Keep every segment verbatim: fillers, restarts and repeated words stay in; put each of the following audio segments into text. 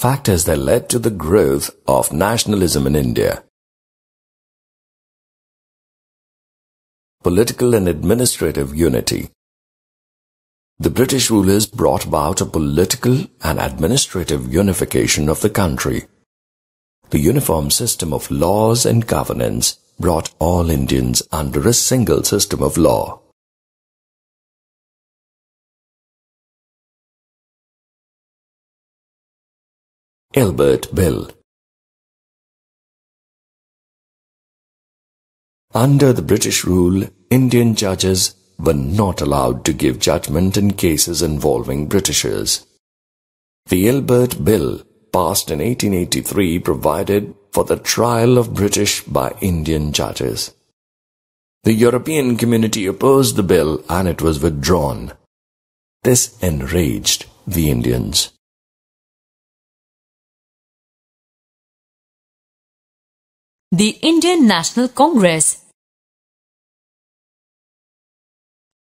factors that led to the growth of nationalism in India. Political and administrative unity. The British rulers brought about a political and administrative unification of the country. The uniform system of laws and governance brought all Indians under a single system of law. Ilbert Bill. Under the British rule, Indian judges were not allowed to give judgment in cases involving Britishers. The Ilbert Bill, passed in eighteen eighty-three, provided for the trial of British by Indian judges. The European community opposed the bill and it was withdrawn. This enraged the Indians. The Indian National Congress.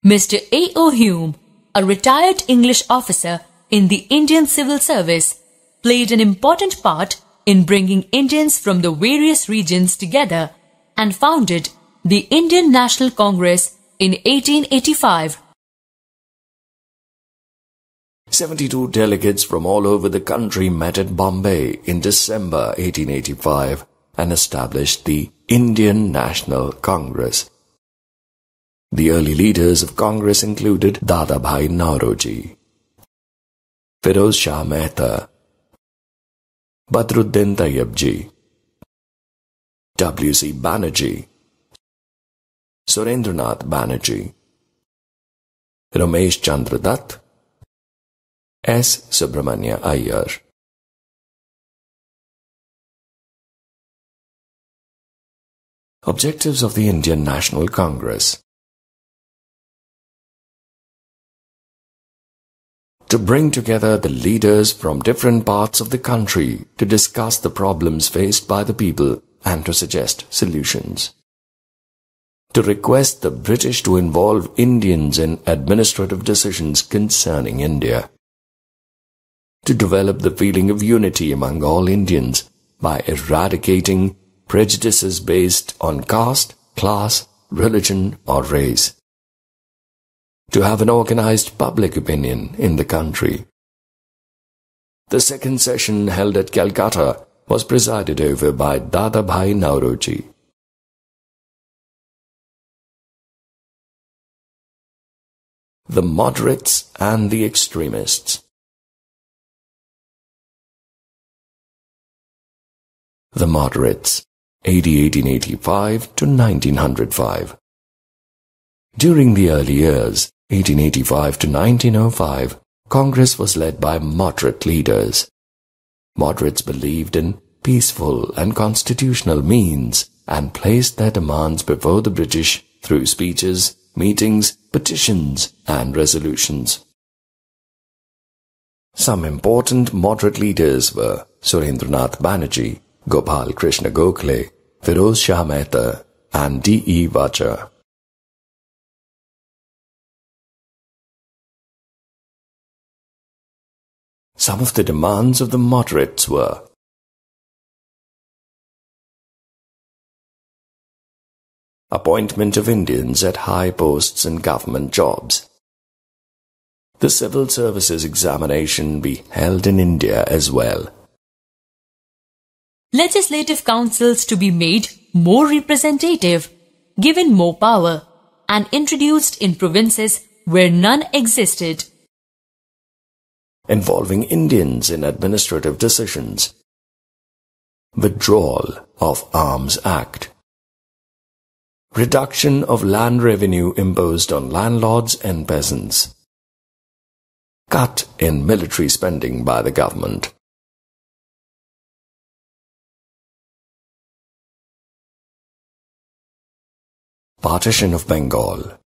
Mister A. O. Hume, a retired English officer in the Indian Civil Service, played an important part in bringing Indians from the various regions together and founded the Indian National Congress in eighteen eighty-five. seventy-two delegates from all over the country met at Bombay in December eighteen eighty-five and established the Indian National Congress. The early leaders of Congress included Dadabhai Naoroji, Firoz Shah Mehta, Badruddin Tayabji, W C Banerjee, Surendranath Banerjee, Ramesh Chandra Dutt, S. Subramanya Iyer. Objectives of the Indian National Congress. To bring together the leaders from different parts of the country to discuss the problems faced by the people and to suggest solutions. To request the British to involve Indians in administrative decisions concerning India. To develop the feeling of unity among all Indians by eradicating prejudices based on caste, class, religion or race. To have an organized public opinion in the country. The second session held at Calcutta was presided over by Dadabhai Naoroji. The moderates and the extremists. The moderates, eighteen eighty-five to nineteen oh five. During the early years, eighteen eighty-five to nineteen oh five, Congress was led by moderate leaders. Moderates believed in peaceful and constitutional means and placed their demands before the British through speeches, meetings, petitions, and resolutions. Some important moderate leaders were Surendranath Banerjee, Gopal Krishna Gokhale, Firoz Shah Mehta, and D. E. Vacha. Some of the demands of the moderates were appointment of Indians at high posts in government jobs. The civil services examination be held in India as well. Legislative councils to be made more representative, given more power, and introduced in provinces where none existed. Involving Indians in administrative decisions. Withdrawal of Arms Act. Reduction of land revenue imposed on landlords and peasants. Cut in military spending by the government. Partition of Bengal.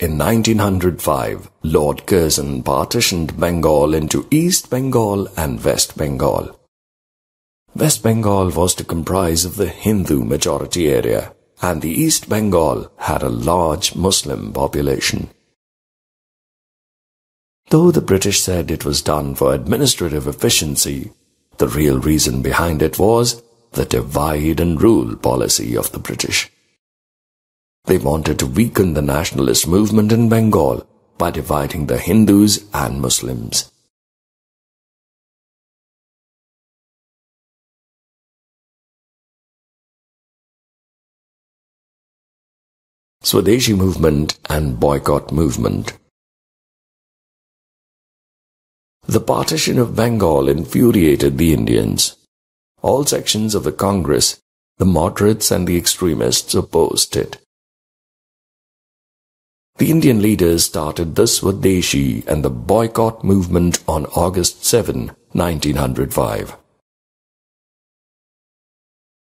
In nineteen oh five, Lord Curzon partitioned Bengal into East Bengal and West Bengal. West Bengal was to comprise of the Hindu majority area, and the East Bengal had a large Muslim population. Though the British said it was done for administrative efficiency, the real reason behind it was the divide-and-rule policy of the British. They wanted to weaken the nationalist movement in Bengal by dividing the Hindus and Muslims. Swadeshi movement and boycott movement. The partition of Bengal infuriated the Indians. All sections of the Congress, the moderates and the extremists, opposed it. The Indian leaders started the Swadeshi and the boycott movement on August seventh, nineteen oh five.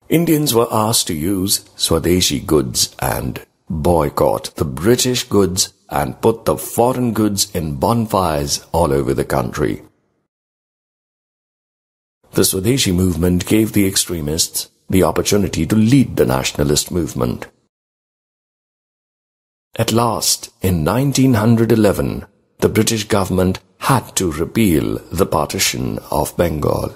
Indians were asked to use Swadeshi goods and boycott the British goods and put the foreign goods in bonfires all over the country. The Swadeshi movement gave the extremists the opportunity to lead the nationalist movement. At last, in nineteen eleven, the British government had to repeal the partition of Bengal.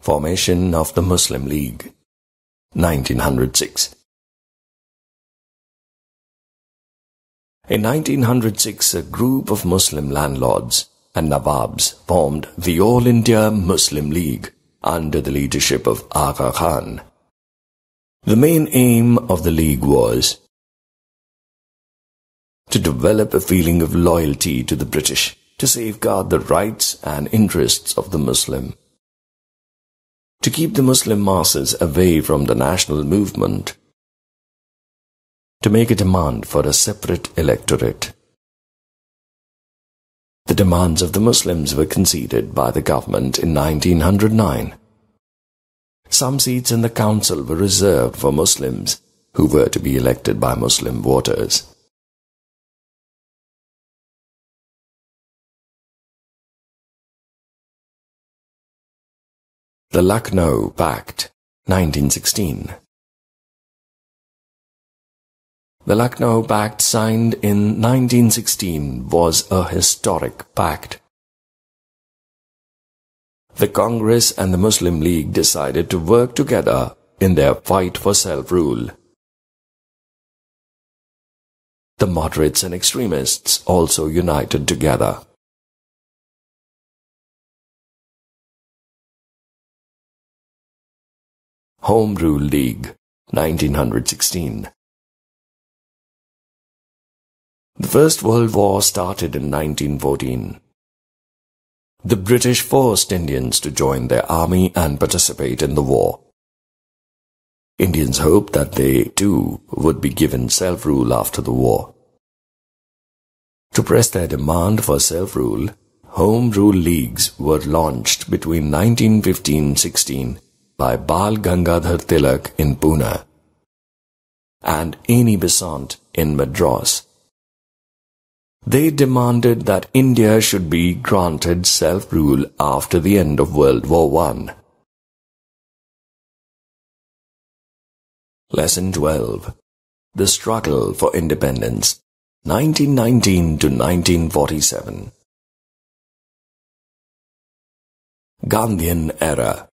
Formation of the Muslim League, nineteen oh six. In nineteen oh six, a group of Muslim landlords and Nawabs formed the All India Muslim League under the leadership of Aga Khan. The main aim of the league was to develop a feeling of loyalty to the British, to safeguard the rights and interests of the Muslim, to keep the Muslim masses away from the national movement, to make a demand for a separate electorate. The demands of the Muslims were conceded by the government in nineteen oh nine. Some seats in the council were reserved for Muslims who were to be elected by Muslim voters. The Lucknow Pact, nineteen sixteen. The Lucknow Pact, signed in nineteen sixteen, was a historic pact. The Congress and the Muslim League decided to work together in their fight for self-rule. The moderates and extremists also united together. Home Rule League, nineteen sixteen. The First World War started in nineteen fourteen. The British forced Indians to join their army and participate in the war. Indians hoped that they, too, would be given self-rule after the war. To press their demand for self-rule, Home Rule Leagues were launched between nineteen fifteen sixteen by Bal Gangadhar Tilak in Pune and Eni Besant in Madras. They demanded that India should be granted self-rule after the end of World War One. Lesson twelve. The Struggle for Independence, nineteen nineteen to nineteen forty-seven. Gandhian Era.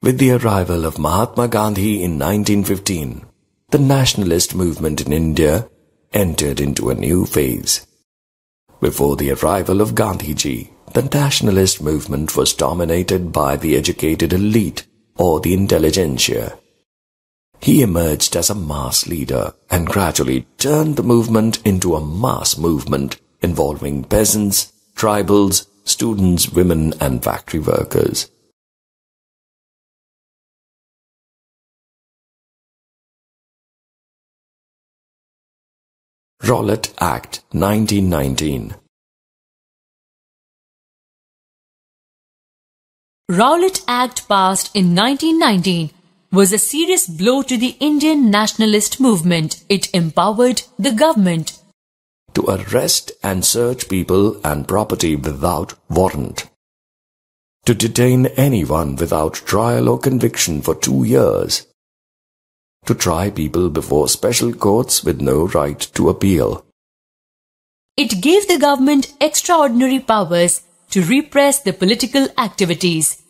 With the arrival of Mahatma Gandhi in nineteen fifteen, the nationalist movement in India entered into a new phase. Before the arrival of Gandhiji, the nationalist movement was dominated by the educated elite or the intelligentsia. He emerged as a mass leader and gradually turned the movement into a mass movement involving peasants, tribals, students, women, and factory workers. Rowlatt Act, nineteen nineteen. Rowlatt Act, passed in nineteen nineteen, was a serious blow to the Indian nationalist movement. It empowered the government to arrest and search people and property without warrant. to detain anyone without trial or conviction for two years, to try people before special courts with no right to appeal. It gave the government extraordinary powers to repress the political activities.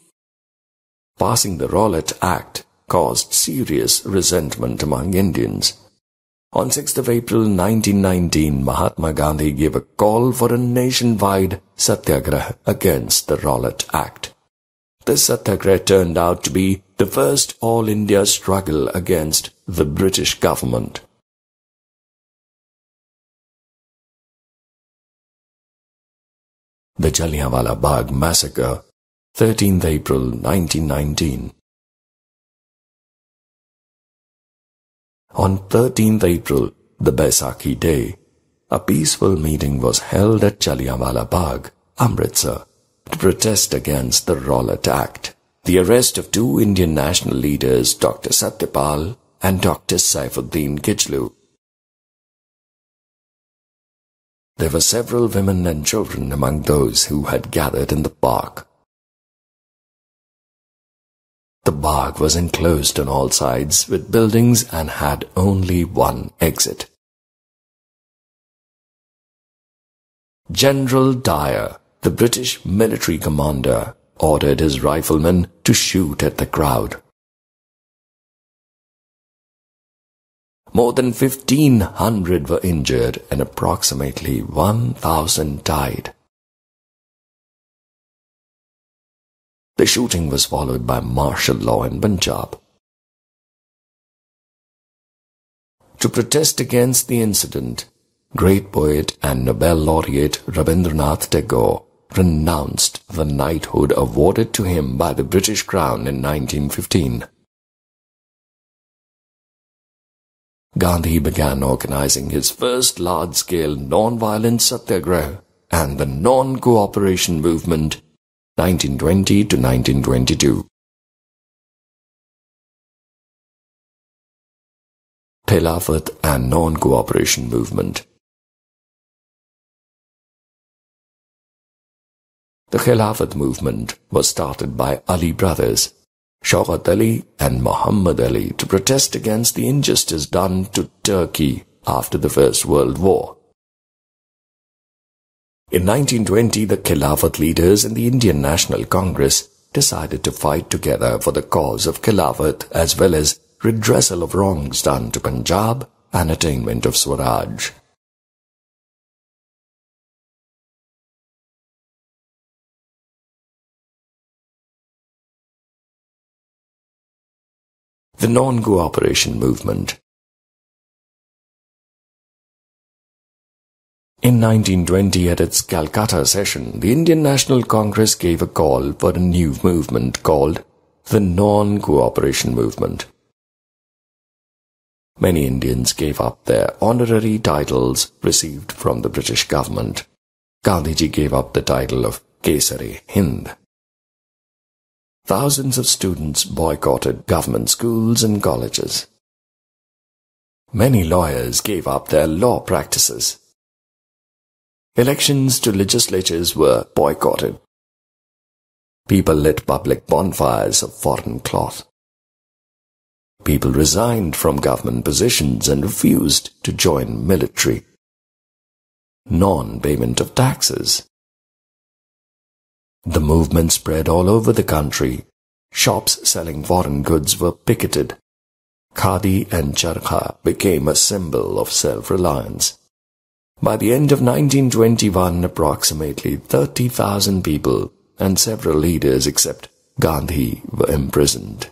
Passing the Rowlatt Act caused serious resentment among Indians. On sixth of April nineteen nineteen, Mahatma Gandhi gave a call for a nationwide Satyagraha against the Rowlatt Act. This Satyagraha turned out to be the first All India struggle against the British government. The Jallianwala Bagh Massacre, thirteenth April nineteen nineteen. On thirteenth April, the Baisakhi Day, a peaceful meeting was held at Jallianwala Bagh, Amritsar, to protest against the Rowlatt Act, the arrest of two Indian national leaders, Doctor Satyapal and Doctor Saifuddin Kichlu. There were several women and children among those who had gathered in the park. The Bagh was enclosed on all sides with buildings and had only one exit. General Dyer, the British military commander, ordered his riflemen to shoot at the crowd. More than fifteen hundred were injured and approximately one thousand died. The shooting was followed by martial law in Punjab. To protest against the incident, great poet and Nobel laureate Rabindranath Tagore renounced the knighthood awarded to him by the British Crown in nineteen fifteen. Gandhi began organizing his first large-scale non-violent Satyagraha and the non-cooperation movement nineteen twenty to nineteen twenty-two. Khilafat and non-cooperation movement. The Khilafat movement was started by Ali brothers, Shaukat Ali and Muhammad Ali, to protest against the injustice done to Turkey after the First World War. In nineteen twenty, the Khilafat leaders and the Indian National Congress decided to fight together for the cause of Khilafat as well as redressal of wrongs done to Punjab and attainment of Swaraj. The non-cooperation movement. In nineteen twenty, at its Calcutta session, the Indian National Congress gave a call for a new movement called the non-cooperation movement. Many Indians gave up their honorary titles received from the British government. Gandhiji gave up the title of Kesari Hind. Thousands of students boycotted government schools and colleges. Many lawyers gave up their law practices. Elections to legislatures were boycotted. People lit public bonfires of foreign cloth. People resigned from government positions and refused to join military. Non-payment of taxes. The movement spread all over the country. Shops selling foreign goods were picketed. Khadi and charkha became a symbol of self-reliance. By the end of nineteen twenty-one, approximately thirty thousand people and several leaders except Gandhi were imprisoned.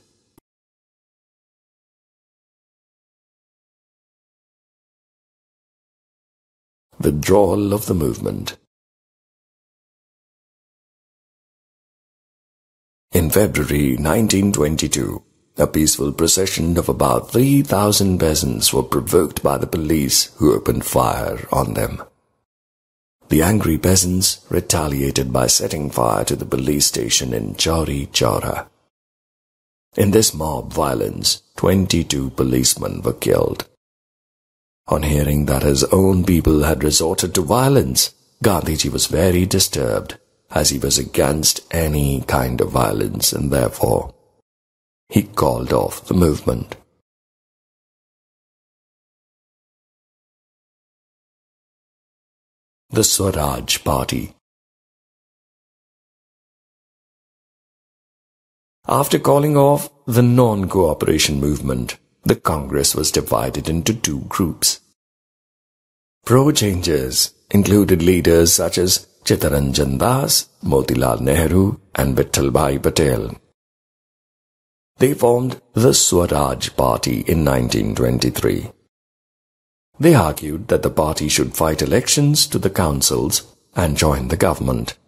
Withdrawal of the movement. In February nineteen twenty-two, a peaceful procession of about three thousand peasants were provoked by the police, who opened fire on them. The angry peasants retaliated by setting fire to the police station in Chauri Chowra. In this mob violence, twenty-two policemen were killed. On hearing that his own people had resorted to violence, Gandhiji was very disturbed as he was against any kind of violence, and therefore he called off the movement. The Swaraj Party. After calling off the non-cooperation movement, the Congress was divided into two groups. Pro-changes included leaders such as Chittaranjan Das, Motilal Nehru, and Vittalbhai Patel. They formed the Swaraj Party in nineteen twenty-three. They argued that the party should fight elections to the councils and join the government.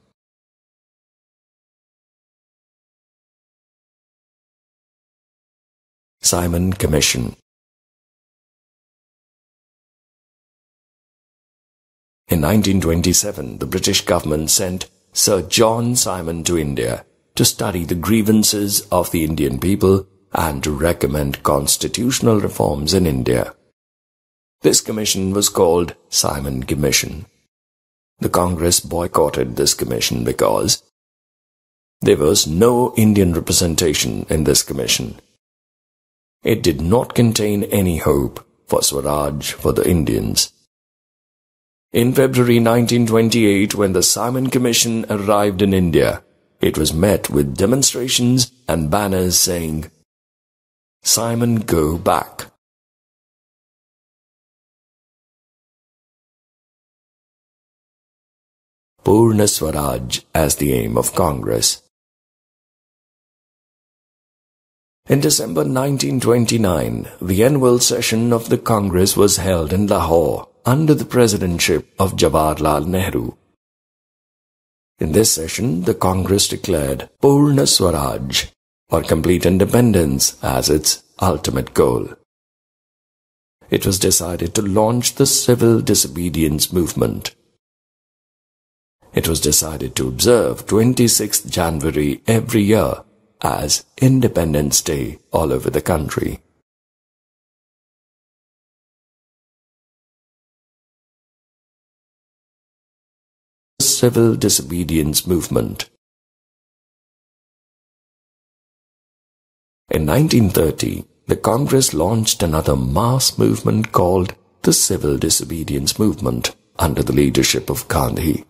Simon Commission. In nineteen twenty-seven, the British government sent Sir John Simon to India to study the grievances of the Indian people and to recommend constitutional reforms in India. This commission was called Simon Commission. The Congress boycotted this commission because there was no Indian representation in this commission. It did not contain any hope for Swaraj for the Indians. In February nineteen twenty-eight, when the Simon Commission arrived in India, it was met with demonstrations and banners saying, "Simon, go back." Purna Swaraj as the aim of Congress. In December nineteen twenty-nine, the annual session of the Congress was held in Lahore under the presidentship of Jawaharlal Nehru. In this session, the Congress declared Purna Swaraj, or complete independence, as its ultimate goal. It was decided to launch the civil disobedience movement. It was decided to observe twenty-sixth January every year as Independence Day all over the country. Civil disobedience movement. In nineteen thirty, the Congress launched another mass movement called the Civil Disobedience Movement under the leadership of Gandhi.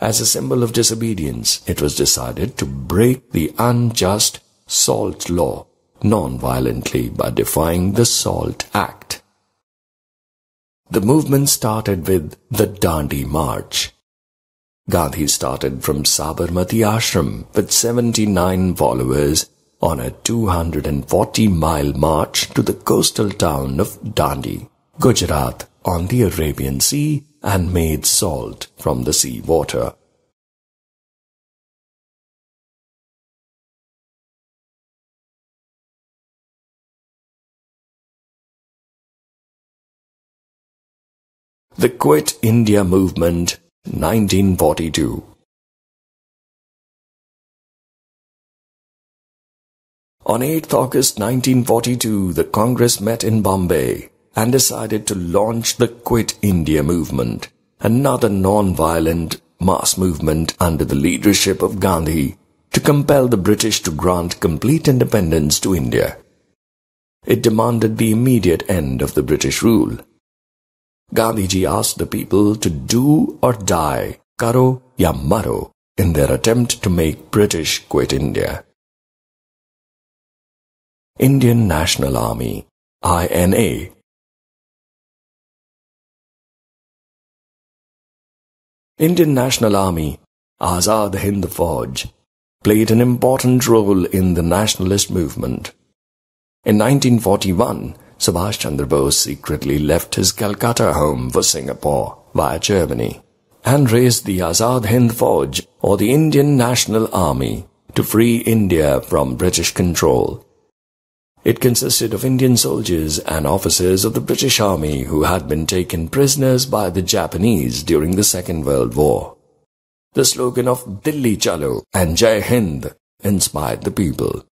As a symbol of disobedience, it was decided to break the unjust salt law non-violently by defying the Salt Act. The movement started with the Dandi March. Gandhi started from Sabarmati Ashram with seventy-nine followers on a two hundred forty mile march to the coastal town of Dandi, Gujarat, on the Arabian Sea, and made salt from the sea water. The Quit India Movement, nineteen forty-two. On eighth August nineteen forty-two, the Congress met in Bombay and decided to launch the Quit India Movement, another non-violent mass movement under the leadership of Gandhi, to compel the British to grant complete independence to India. It demanded the immediate end of the British rule. Gandhiji asked the people to do or die, karo ya maro, in their attempt to make British quit India. Indian National Army, I N A. Indian National Army, Azad Hind Fauj, played an important role in the nationalist movement. In nineteen forty-one, Subhash Chandra Bose secretly left his Calcutta home for Singapore via Germany and raised the Azad Hind Fauj, or the Indian National Army, to free India from British control. It consisted of Indian soldiers and officers of the British Army who had been taken prisoners by the Japanese during the Second World War. The slogan of Dilli Chalo and Jai Hind inspired the people.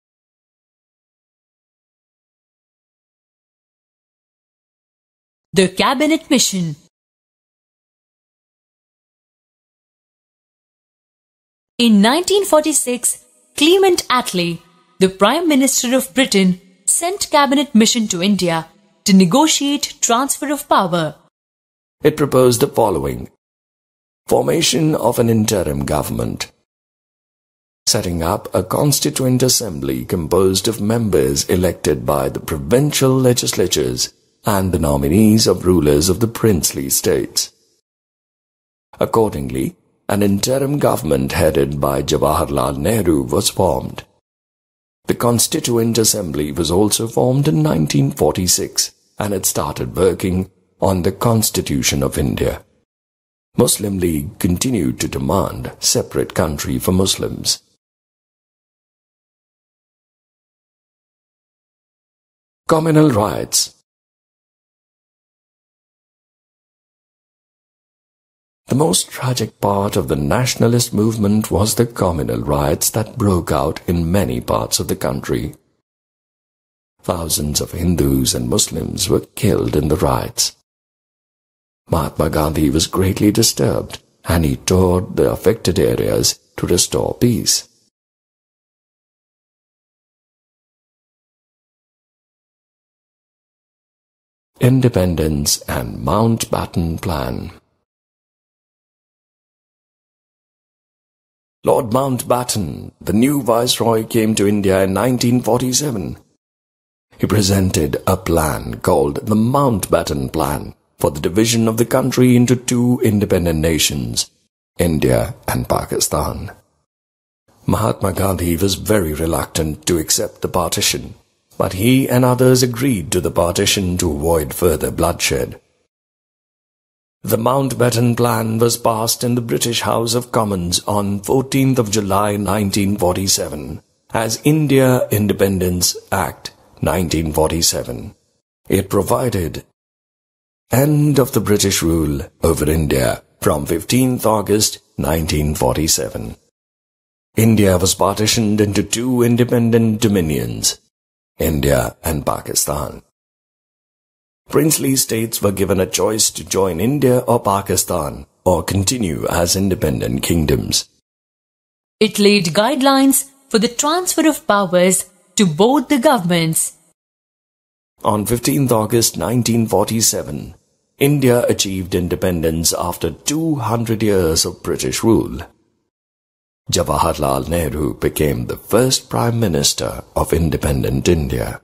The Cabinet Mission. In nineteen forty-six, Clement Attlee, the Prime Minister of Britain, sent cabinet mission to India to negotiate transfer of power. It proposed the following: formation of an interim government, setting up a constituent assembly composed of members elected by the provincial legislatures and the nominees of rulers of the princely states. Accordingly, an interim government headed by Jawaharlal Nehru was formed. The Constituent Assembly was also formed in nineteen forty-six, and it started working on the Constitution of India. Muslim League continued to demand separate country for Muslims. Communal Riots. The most tragic part of the nationalist movement was the communal riots that broke out in many parts of the country. Thousands of Hindus and Muslims were killed in the riots. Mahatma Gandhi was greatly disturbed, and he toured the affected areas to restore peace. Independence and Mountbatten Plan. Lord Mountbatten, the new Viceroy, came to India in nineteen forty-seven. He presented a plan called the Mountbatten Plan for the division of the country into two independent nations, India and Pakistan. Mahatma Gandhi was very reluctant to accept the partition, but he and others agreed to the partition to avoid further bloodshed. The Mountbatten Plan was passed in the British House of Commons on fourteenth of July nineteen forty-seven as India Independence Act nineteen forty-seven. It provided end of the British rule over India from fifteenth August nineteen forty-seven. India was partitioned into two independent dominions, India and Pakistan. Princely states were given a choice to join India or Pakistan, or continue as independent kingdoms. It laid guidelines for the transfer of powers to both the governments. On fifteenth August nineteen forty-seven, India achieved independence after two hundred years of British rule. Jawaharlal Nehru became the first Prime Minister of independent India.